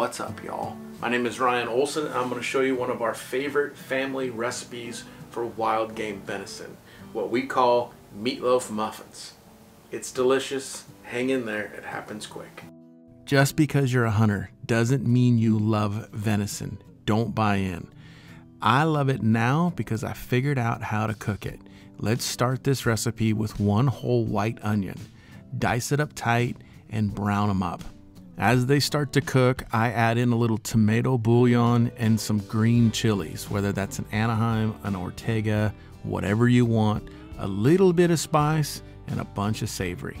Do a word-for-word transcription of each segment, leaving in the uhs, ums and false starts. What's up, y'all? My name is Ryan Olson, and I'm going to show you one of our favorite family recipes for wild game venison, what we call meatloaf muffins. It's delicious. Hang in there. It happens quick. Just because you're a hunter doesn't mean you love venison. Don't buy in. I love it now because I figured out how to cook it. Let's start this recipe with one whole white onion. Dice it up tight and brown them up. As they start to cook, I add in a little tomato bouillon and some green chilies, whether that's an Anaheim, an Ortega, whatever you want, a little bit of spice and a bunch of savory.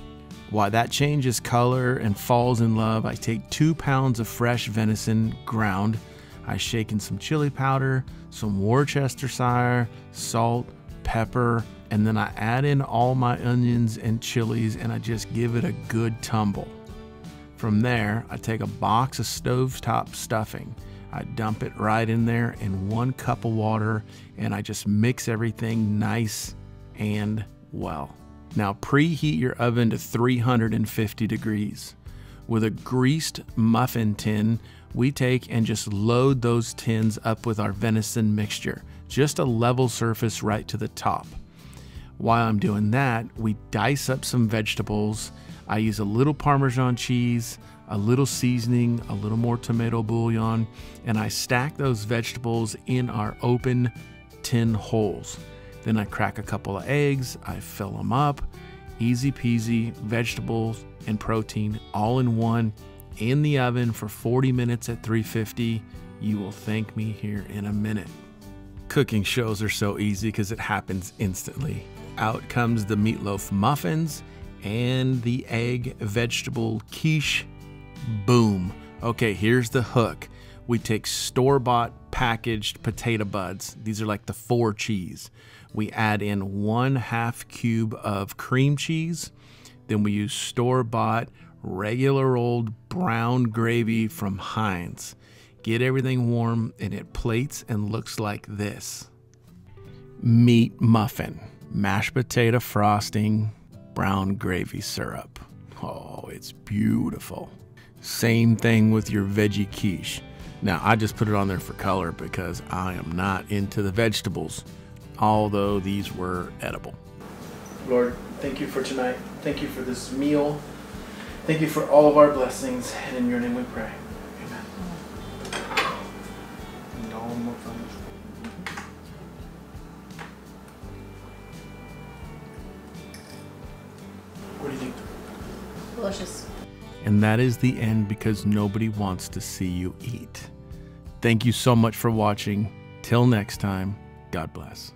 While that changes color and falls in love, I take two pounds of fresh venison ground. I shake in some chili powder, some Worcestershire, salt, pepper, and then I add in all my onions and chilies and I just give it a good tumble. From there, I take a box of Stovetop stuffing. I dump it right in there in one cup of water and I just mix everything nice and well. Now preheat your oven to three hundred fifty degrees. With a greased muffin tin, we take and just load those tins up with our venison mixture, just a level surface right to the top. While I'm doing that, we dice up some vegetables. I use a little Parmesan cheese, a little seasoning, a little more tomato bouillon, and I stack those vegetables in our open tin holes. Then I crack a couple of eggs, I fill them up, easy peasy, vegetables and protein all in one, in the oven for forty minutes at three fifty. You will thank me here in a minute. Cooking shows are so easy because it happens instantly. Out comes the meatloaf muffins and the egg vegetable quiche. Boom. Okay, here's the hook. We take store-bought packaged potato buds. These are like the four cheese. We add in one half cube of cream cheese. Then we use store-bought regular old brown gravy from Heinz. Get everything warm and it plates and looks like this. Meat muffin, mashed potato frosting, brown gravy syrup. Oh, it's beautiful. Same thing with your veggie quiche. Now, I just put it on there for color because I am not into the vegetables, although these were edible. Lord, thank you for tonight. Thank you for this meal. Thank you for all of our blessings. And in your name we pray. Amen. No more fun. What do you think? Delicious. And that is the end because nobody wants to see you eat. Thank you so much for watching. Till next time, God bless.